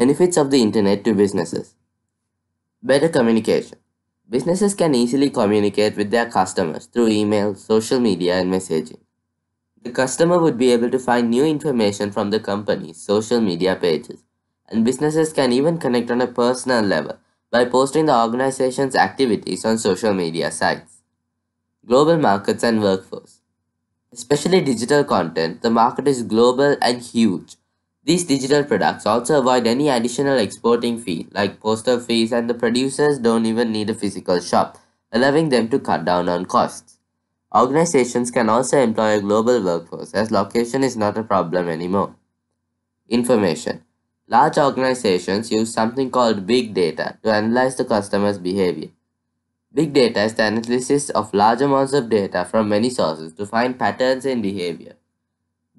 Benefits of the internet to businesses. Better communication. Businesses can easily communicate with their customers through email, social media, and messaging. The customer would be able to find new information from the company's social media pages, and businesses can even connect on a personal level by posting the organization's activities on social media sites. Global markets and workforce. Especially digital content, the market is global and huge. These digital products also avoid any additional exporting fee like postal fees, and the producers don't even need a physical shop, allowing them to cut down on costs. Organizations can also employ a global workforce as location is not a problem anymore. Information. Large organizations use something called big data to analyze the customer's behavior. Big data is the analysis of large amounts of data from many sources to find patterns in behavior.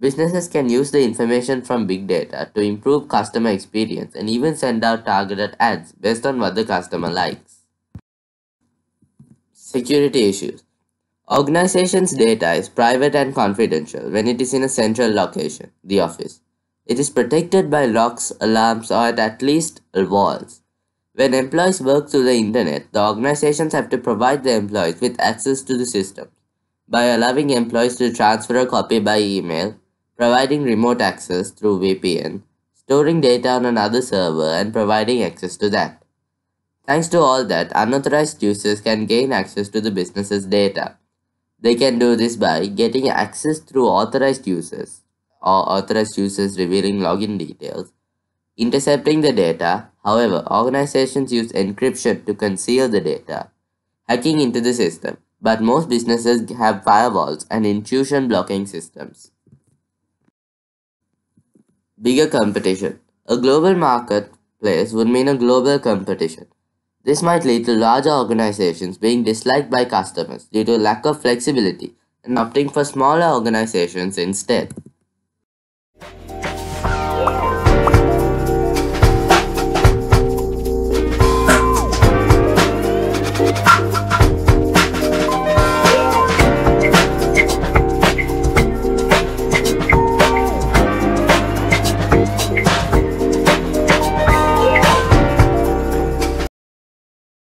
Businesses can use the information from big data to improve customer experience and even send out targeted ads based on what the customer likes. Security issues. Organizations' data is private and confidential when it is in a central location, the office. It is protected by locks, alarms, or at least walls. When employees work through the internet, the organizations have to provide their employees with access to the system by allowing employees to transfer a copy by email, providing remote access through VPN, storing data on another server, and providing access to that. Thanks to all that, unauthorized users can gain access to the business's data. They can do this by getting access through authorized users or authorized users revealing login details, intercepting the data. However, organizations use encryption to conceal the data, hacking into the system, but most businesses have firewalls and intrusion blocking systems. Bigger competition. A global marketplace would mean a global competition. This might lead to larger organizations being disliked by customers due to lack of flexibility and opting for smaller organizations instead.